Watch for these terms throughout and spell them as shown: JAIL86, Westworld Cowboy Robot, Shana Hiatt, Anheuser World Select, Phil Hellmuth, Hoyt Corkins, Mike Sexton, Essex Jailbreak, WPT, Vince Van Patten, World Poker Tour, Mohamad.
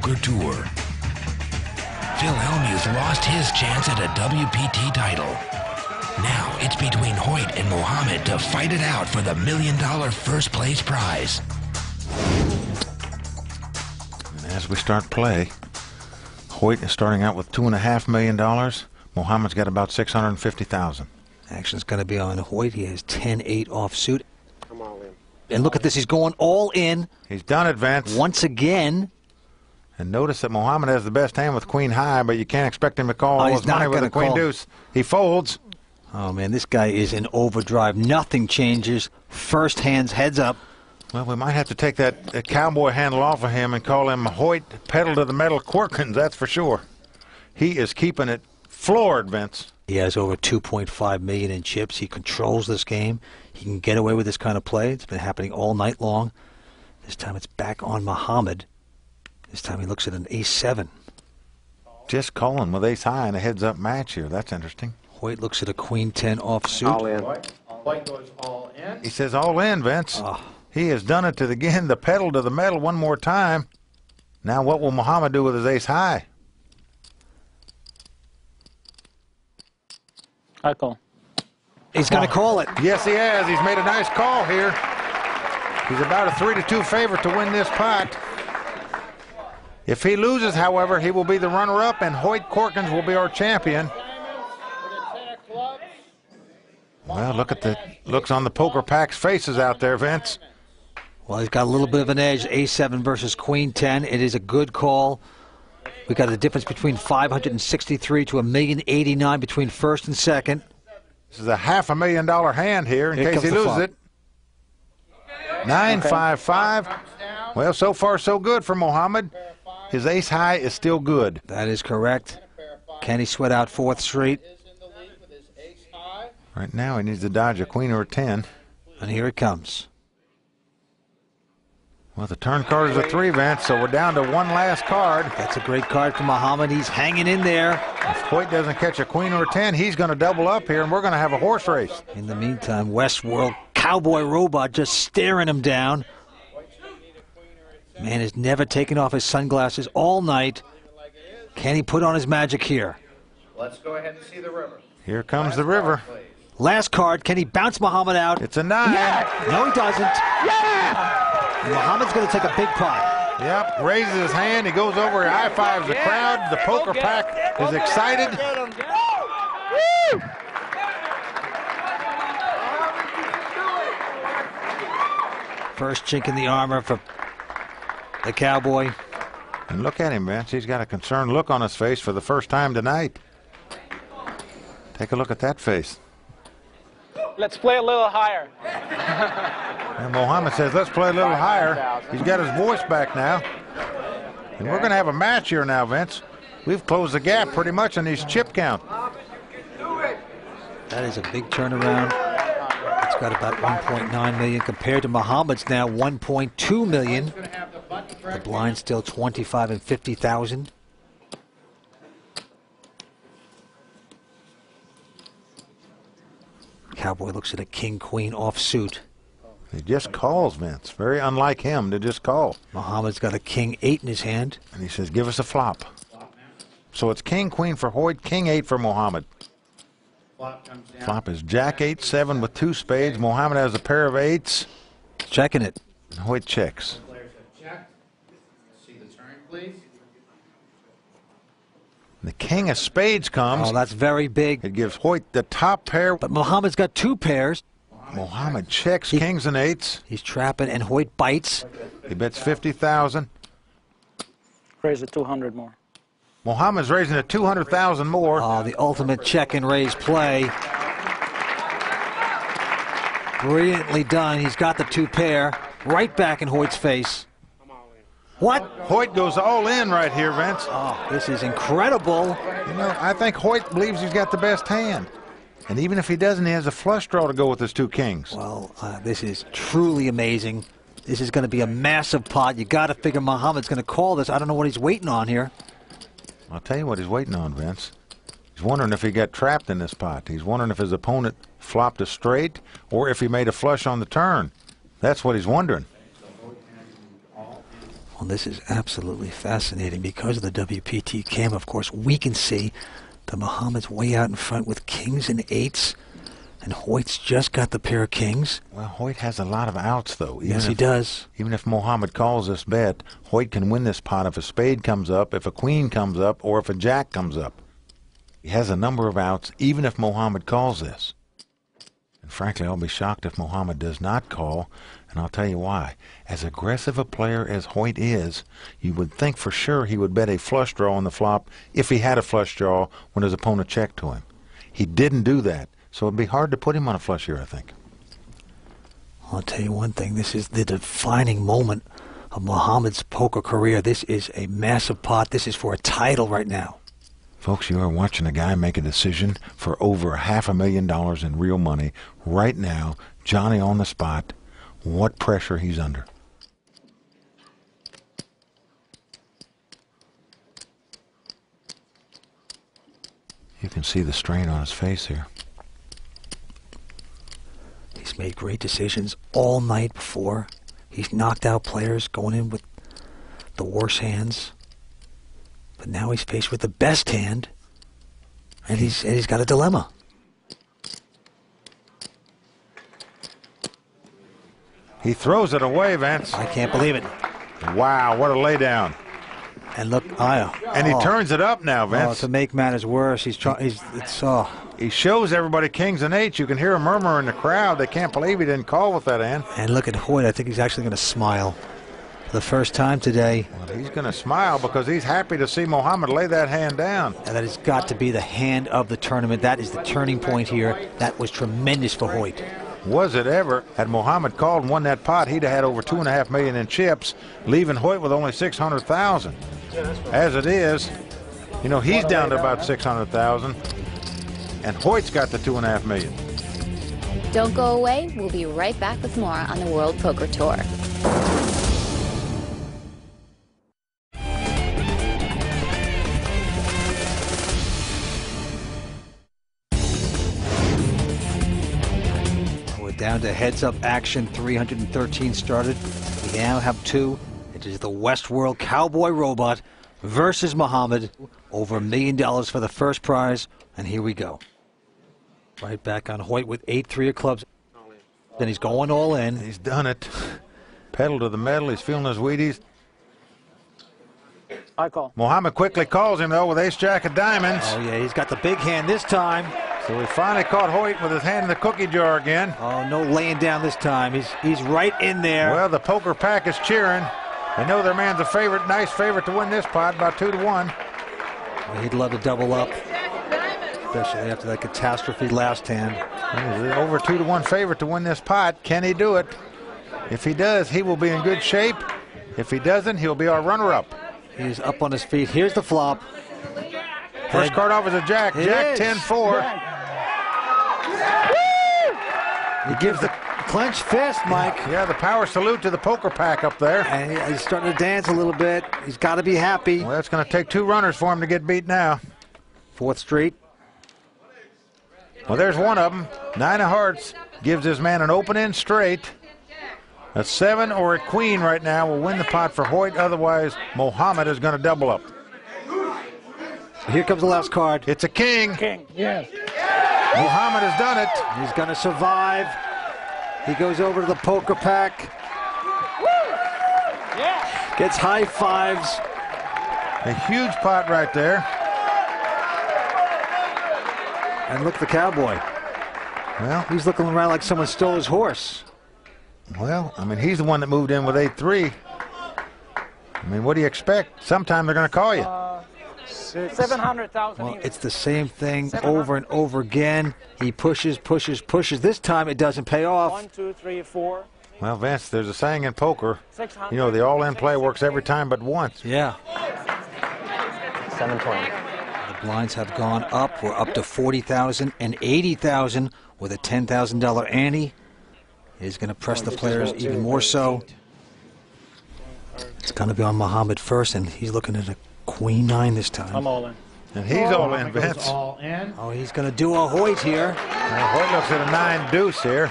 Poker Tour. Phil Hellmuth lost his chance at a WPT title. Now it's between Hoyt and Mohamad to fight it out for the $1 million first place prize. And as we start play, Hoyt is starting out with $2.5 million. Mohamad's got about $650,000. Action's going to be on Hoyt. He has 10-8 offsuit. I'm all in. And look at this. He's going all in. He's done it, Vince. Once again. And notice that Mohamad has the best hand with queen high, but you can't expect him to call all his money with a queen deuce. He folds. Oh, man, this guy is in overdrive. Nothing changes. First hands, heads up. Well, we might have to take that cowboy handle off of him and call him Hoyt pedal to the metal Corkins, that's for sure. He is keeping it floored, Vince. He has over $2.5 million in chips. He controls this game. He can get away with this kind of play. It's been happening all night long. This time it's back on Mohamad. This time he looks at an ace-7. Just calling with ace-high in a heads-up match here. That's interesting. Hoyt looks at a queen-10 offsuit. All in. Hoyt goes all in. He says all in, Vince. Oh. He has done it to the pedal to the metal one more time. Now what will Mohamad do with his ace-high? I call. He's going to call it. Yes, he has. He's made a nice call here. He's about a 3-2 favorite to win this pot. If he loses, however, he will be the runner-up, and Hoyt Corkins will be our champion. Well, look at the looks on the poker pack's faces out there, Vince. Well, he's got a little bit of an edge. A7 versus Queen 10. It is a good call. We got a difference between 563 to $1,089 between first and second. This is a $500,000 hand here in case he loses it. 9-5-5. Well, so far so good for Mohamad. His ace high is still good. That is correct. Can he sweat out 4th Street? Right now he needs to dodge a queen or a 10. And here it comes. Well, the turn card is a 3, Vince, so we're down to one last card. That's a great card for Mohamad. He's hanging in there. If Hoyt doesn't catch a queen or a 10, he's going to double up here, and we're going to have a horse race. In the meantime, Westworld Cowboy Robot just staring him down. Man has never taken off his sunglasses all night. Can he put on his magic here? Let's go ahead and see the river. Here comes the river. Last card. Can he bounce Mohamad out? It's a 9. Yeah. No, he doesn't. Yeah! Mohamad's going to take a big pot. Yep, raises his hand, he goes over, he high-fives the crowd, the poker pack is excited. Woo! First chink in the armor for the cowboy. And look at him, Vince. He's got a concerned look on his face for the first time tonight. Take a look at that face. Let's play a little higher. And Mohamad says, let's play a little higher. He's got his voice back now. And we're going to have a match here now, Vince. We've closed the gap pretty much on these chip count. That is a big turnaround. It's got about 1.9 million compared to Mohamad's now 1.2 million. The blind's still 25 and 50,000. Cowboy looks at a king-queen offsuit. He just calls, Vince. Very unlike him to just call. Mohamad's got a king-8 in his hand. And he says, give us a flop. So it's king-queen for Hoyt, king-8 for Mohamad. Flop is jack-8-7 with 2 spades. Mohamad has a pair of 8s. Checking it. And Hoyt checks. See the turn, please. The king of spades comes. Oh, that's very big. It gives Hoyt the top pair. But Mohamad's got 2 pairs. Mohamad checks kings and 8s. He's trapping, and Hoyt bites. He bets 50,000. Raise it 200 more. Mohamad's raising it 200,000 more. Oh, the ultimate check and raise play. Brilliantly done. He's got the 2 pair. Right back in Hoyt's face. What? Hoyt goes all in right here, Vince. Oh, this is incredible. You know, I think Hoyt believes he's got the best hand. And even if he doesn't, he has a flush draw to go with his 2 kings. Well, this is truly amazing. This is going to be a massive pot. You got to figure Mohamad's going to call this. I don't know what he's waiting on here. I'll tell you what he's waiting on, Vince. He's wondering if he got trapped in this pot. He's wondering if his opponent flopped a straight or if he made a flush on the turn. That's what he's wondering. Well, this is absolutely fascinating. Because of the WPT cam, of course, we can see the Mohamad's way out in front with kings and eights. And Hoyt's just got the pair of kings. Well, Hoyt has a lot of outs, though. Yes, he does. Even if Mohamad calls this bet, Hoyt can win this pot if a spade comes up, if a queen comes up, or if a jack comes up. He has a number of outs, even if Mohamad calls this. And frankly, I'll be shocked if Mohamad does not call, and I'll tell you why. As aggressive a player as Hoyt is, you would think for sure he would bet a flush draw on the flop if he had a flush draw when his opponent checked to him. He didn't do that. So it'd be hard to put him on a flush here, I think. I'll tell you one thing. This is the defining moment of Mohamad's poker career. This is a massive pot. This is for a title right now. Folks, you are watching a guy make a decision for over $500,000 in real money right now. Johnny on the spot. What pressure he's under. You can see the strain on his face here. He's made great decisions all night before. He's knocked out players going in with the worst hands. But now he's faced with the best hand, and he's got a dilemma. He throws it away, Vince. I can't believe it. Wow, what a laydown. And look, and he turns it up now, Vince. To make matters worse, he shows everybody kings and eights. You can hear a murmur in the crowd. They can't believe he didn't call with that hand. And look at Hoyt. I think he's actually going to smile for the first time today. Well, he's going to smile because he's happy to see Mohamad lay that hand down. And that has got to be the hand of the tournament. That is the turning point here. That was tremendous for Hoyt. Was it ever? Had Mohamad called and won that pot, he'd have had over $2.5 million in chips, leaving Hoyt with only $600,000. As it is, you know, he's down to about $600,000, and Hoyt's got the $2.5 million. Don't go away. We'll be right back with more on the World Poker Tour. We're down to heads-up action. 313 started. We now have two. It is the Westworld Cowboy Robot versus Mohamad. Over $1 million for the first prize. And here we go. Right back on Hoyt with 8-3 of clubs. Then he's going all in. He's done it. Pedal to the metal. He's feeling his Wheaties. I call. Mohamad quickly calls him, though, with ace-jack of diamonds. Oh, yeah, he's got the big hand this time. So he finally caught Hoyt with his hand in the cookie jar again. Oh, no laying down this time. He's right in there. Well, the poker pack is cheering. They know their man's a favorite, nice favorite to win this pot by 2-1. Well, he'd love to double up, especially after that catastrophe last hand. He's over 2-1 favorite to win this pot. Can he do it? If he does, he will be in good shape. If he doesn't, he'll be our runner-up. He's up on his feet. Here's the flop. First card off is a jack. Jack 10-4. He gives the clenched fist, Mike. Yeah, the power salute to the poker pack up there. And he's starting to dance a little bit. He's got to be happy. Well, that's going to take two runners for him to get beat now. Fourth straight. Well, there's one of them. Nine of hearts gives his man an open-end straight. A seven or a queen right now will win the pot for Hoyt. Otherwise, Mohamad is going to double up. Here comes the last card. It's a king. King, yes. Mohamad has done it. He's going to survive. He goes over to the poker pack, gets high fives. A huge pot right there. And look, the cowboy. Well, he's looking around like someone stole his horse. Well, I mean, he's the one that moved in with 8-3. I mean, what do you expect? Sometime they're going to call you. 700,000. Well, it's the same thing over and over again. He pushes, pushes, pushes. This time it doesn't pay off. 1, 2, 3, 4. Well, Vince, there's a saying in poker. You know, the all-in play works every time but once. Yeah. 720. The blinds have gone up. We're up to 40,000 and 80,000 with a $10,000 ante. Is going to press the players even more so. It's going to be on Mohamad first, and he's looking at a Queen 9 this time. I'm all in. And he's all in, Vince. All in. Oh, he's going to do a Hoyt here. Now, Hoyt looks at a 9 deuce here.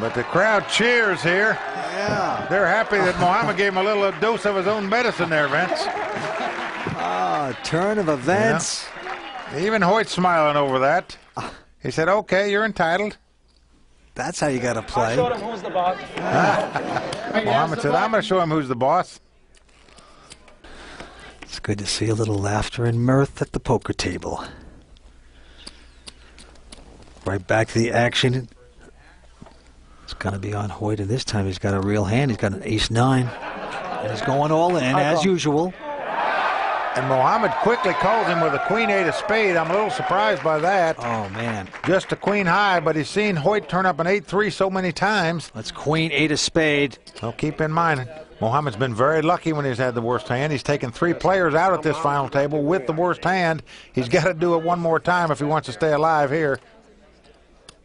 But the crowd cheers here. Yeah. They're happy that Mohamad gave him a little dose of his own medicine there, Vince. Ah, turn of events. Yeah. Even Hoyt's smiling over that. He said, okay, you're entitled. That's how you got to play. I showed him who's the boss. Mohamad said, I'm going to show him who's the boss. It's good to see a little laughter and mirth at the poker table. Right back to the action. It's going to be on Hoyt, and this time he's got a real hand. He's got an ace-9, and he's going all in, as usual. And Mohamad quickly calls him with a queen-8 of spade. I'm a little surprised by that. Oh, man. Just a queen high, but he's seen Hoyt turn up an 8-3 so many times. That's queen-8 of spade. So keep in mind, Mohamad's been very lucky when he's had the worst hand. He's taken 3 players out at this final table with the worst hand. He's got to do it one more time if he wants to stay alive here.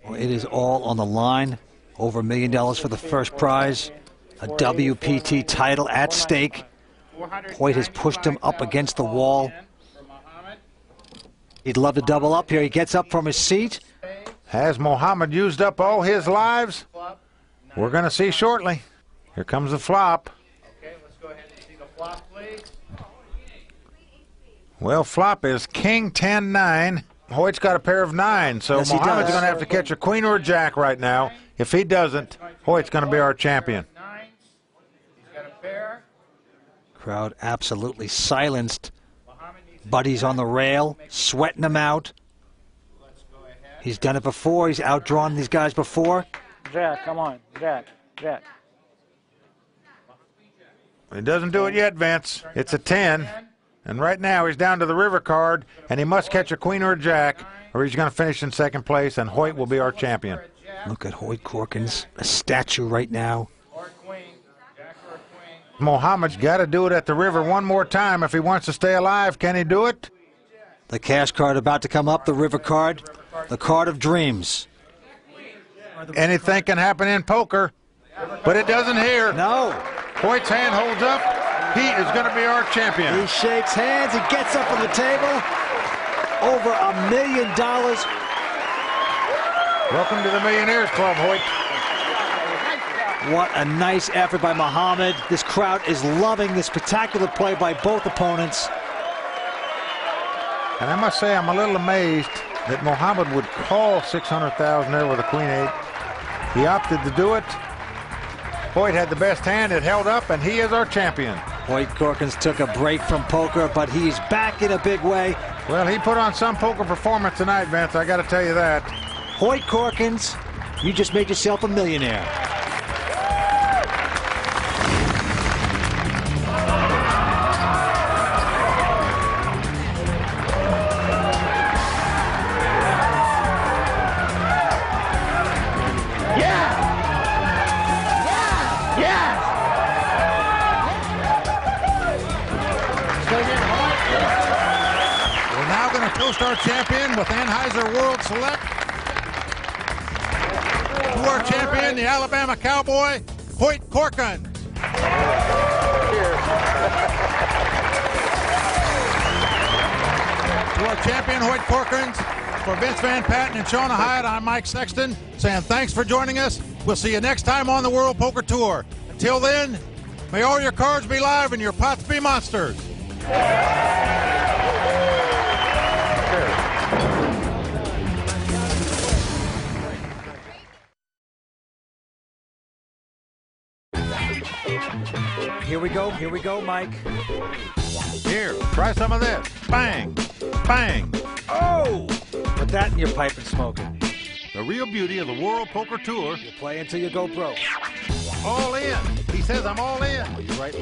Well, it is all on the line. Over $1 million for the first prize. A WPT title at stake. Hoyt has pushed him up against the wall. He'd love to double up here. He gets up from his seat. Has Mohamad used up all his lives? We're going to see shortly. Here comes the flop. Okay, let's go ahead and see the flop, please. Well, flop is king 10-9. Hoyt's got a pair of 9, so yes, Mohamad's going to have to catch a queen or a jack right now. If he doesn't, Hoyt's going to be our champion. Crowd absolutely silenced. Buddy's on the rail, sweating him out. He's done it before. He's outdrawn these guys before. Jack, come on. Jack, Jack. He doesn't do it yet, Vince. It's a 10. And right now he's down to the river card, and he must catch a queen or a jack, or he's going to finish in second place, and Hoyt will be our champion. Look at Hoyt Corkins, a statue right now. Mohamad's got to do it at the river one more time if he wants to stay alive. Can he do it? The cash card about to come up, the river card, the card of dreams. Anything can happen in poker, but it doesn't here. No. Hoyt's hand holds up. He is going to be our champion. He shakes hands. He gets up on the table. Over $1 million. Welcome to the Millionaires Club, Hoyt. What a nice effort by Mohamad. This crowd is loving this spectacular play by both opponents. And I must say, I'm a little amazed that Mohamad would call $600,000 there with a queen-8. He opted to do it. Hoyt had the best hand. It held up, and he is our champion. Hoyt Corkins took a break from poker, but he's back in a big way. Well, he put on some poker performance tonight, Vince. I got to tell you that. Hoyt Corkins, you just made yourself a millionaire. Our champion with Anheuser World Select. To our champion, the Alabama Cowboy, Hoyt Corkins. To our champion, Hoyt Corkins, for Vince Van Patten and Shana Hiatt, I'm Mike Sexton, saying thanks for joining us. We'll see you next time on the World Poker Tour. Until then, may all your cards be live and your pots be monsters. Here we go, Mike. Here, try some of this. Bang, bang. Oh! Put that in your pipe and smoke it. The real beauty of the World Poker Tour. You play until you go broke. All in. He says I'm all in. Well, you're right,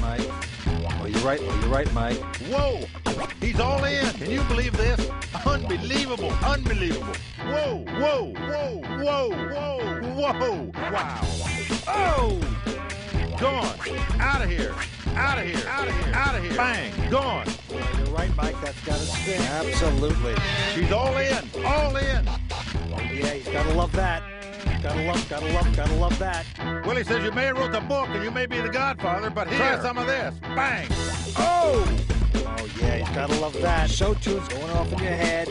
Mike. Well, you're right, Mike. Whoa! He's all in. Can you believe this? Unbelievable, Whoa, Wow. Oh! Gone. Out of here. Bang. Gone. Well, you're right, Mike. That's got to spin. Absolutely. She's all in. All in. Yeah, he's got to love that. Got to love that. Well, he says you may have wrote the book and you may be the godfather, but here's some of this. Bang. Oh. Oh, yeah, he's got to love that. Show tunes going off in your head.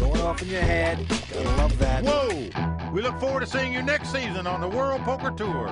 Got to love that. Whoa. We look forward to seeing you next season on the World Poker Tour.